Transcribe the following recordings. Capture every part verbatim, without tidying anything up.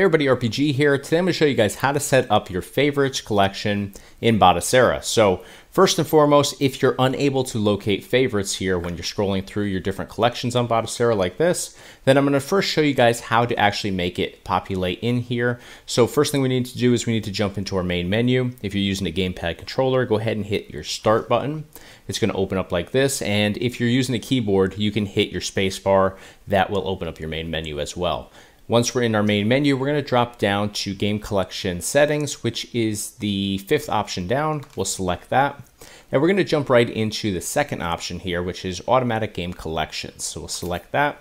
Hey everybody, R P G here. Today I'm going to show you guys how to set up your favorites collection in Batocera. So first and foremost, if you're unable to locate favorites here when you're scrolling through your different collections on Batocera like this, then I'm going to first show you guys how to actually make it populate in here. So first thing we need to do is we need to jump into our main menu. If you're using a gamepad controller, go ahead and hit your start button. It's going to open up like this. And if you're using a keyboard, you can hit your space bar. That will open up your main menu as well. Once we're in our main menu, we're going to drop down to game collection settings, which is the fifth option down. We'll select that. Now we're going to jump right into the second option here, which is automatic game collections. So we'll select that.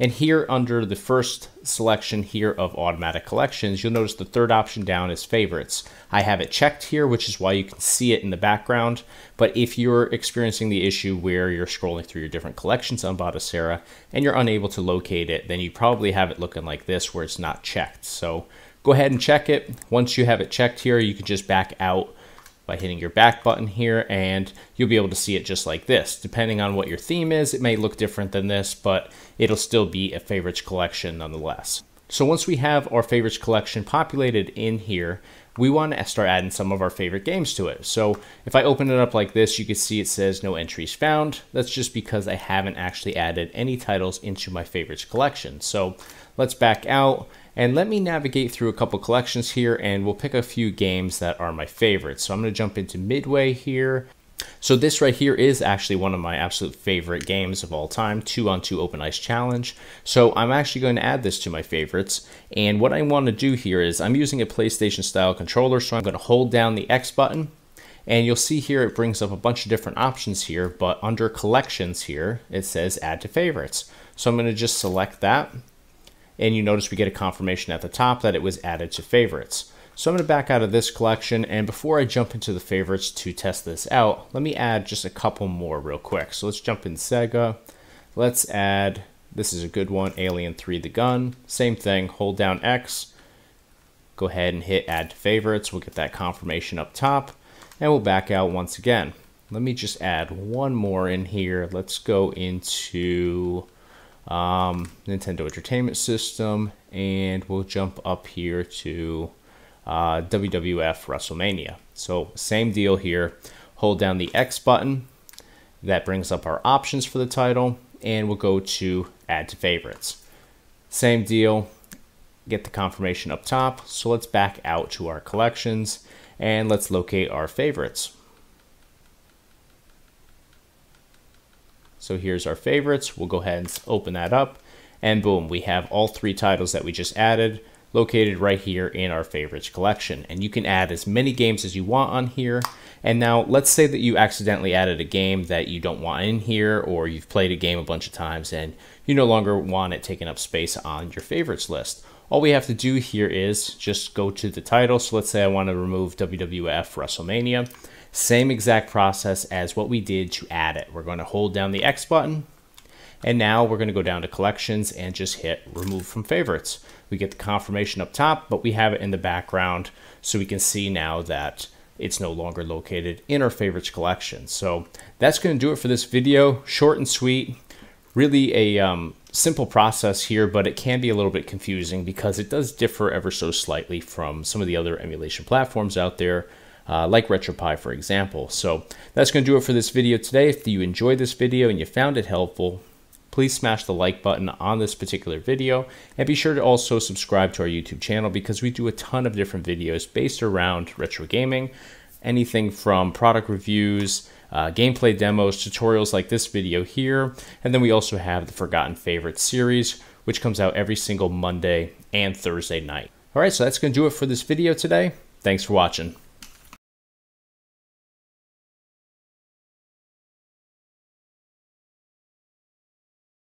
And here under the first selection here of automatic collections, you'll notice the third option down is favorites. I have it checked here, which is why you can see it in the background. But if you're experiencing the issue where you're scrolling through your different collections on Batocera and you're unable to locate it, then you probably have it looking like this where it's not checked. So go ahead and check it. Once you have it checked here, you can just back out by hitting your back button here, and you'll be able to see it just like this. Depending on what your theme is, it may look different than this, but it'll still be a favorites collection nonetheless. So once we have our favorites collection populated in here, we want to start adding some of our favorite games to it. So if I open it up like this, you can see it says no entries found. That's just because I haven't actually added any titles into my favorites collection. So let's back out and let me navigate through a couple collections here, and we'll pick a few games that are my favorites. So I'm going to jump into Midway here. So this right here is actually one of my absolute favorite games of all time, Two on Two Open Ice Challenge. So I'm actually going to add this to my favorites. And what I want to do here is I'm using a PlayStation style controller. So I'm going to hold down the X button, and you'll see here it brings up a bunch of different options here, but under collections here, it says add to favorites. So I'm going to just select that. And you notice we get a confirmation at the top that it was added to favorites. So I'm going to back out of this collection, and before I jump into the favorites to test this out, let me add just a couple more real quick. So let's jump in Sega. Let's add, this is a good one, Alien three The Gun. Same thing, hold down X, go ahead and hit add to favorites. We'll get that confirmation up top, and we'll back out once again. Let me just add one more in here. Let's go into um, Nintendo Entertainment System, and we'll jump up here to Uh, W W F WrestleMania. So same deal here, hold down the X button, that brings up our options for the title, and we'll go to add to favorites. Same deal, get the confirmation up top. So let's back out to our collections and let's locate our favorites. So here's our favorites. We'll go ahead and open that up, and boom, we have all three titles that we just added located right here in our favorites collection. And you can add as many games as you want on here. And now let's say that you accidentally added a game that you don't want in here, or you've played a game a bunch of times and you no longer want it taking up space on your favorites list. All we have to do here is just go to the title. So let's say I want to remove W W F WrestleMania. Same exact process as what we did to add it. We're going to hold down the X button, and now we're going to go down to collections and just hit remove from favorites. We get the confirmation up top, but we have it in the background, so we can see now that it's no longer located in our favorites collection. So that's going to do it for this video. Short and sweet, really a um, simple process here, but it can be a little bit confusing because it does differ ever so slightly from some of the other emulation platforms out there. Uh, like RetroPie, for example. So that's going to do it for this video today. If you enjoyed this video and you found it helpful, please smash the like button on this particular video, and be sure to also subscribe to our YouTube channel, because we do a ton of different videos based around retro gaming, anything from product reviews, uh, gameplay demos, tutorials like this video here. And then we also have the Forgotten Favorites series, which comes out every single Monday and Thursday night. All right, so that's going to do it for this video today. Thanks for watching.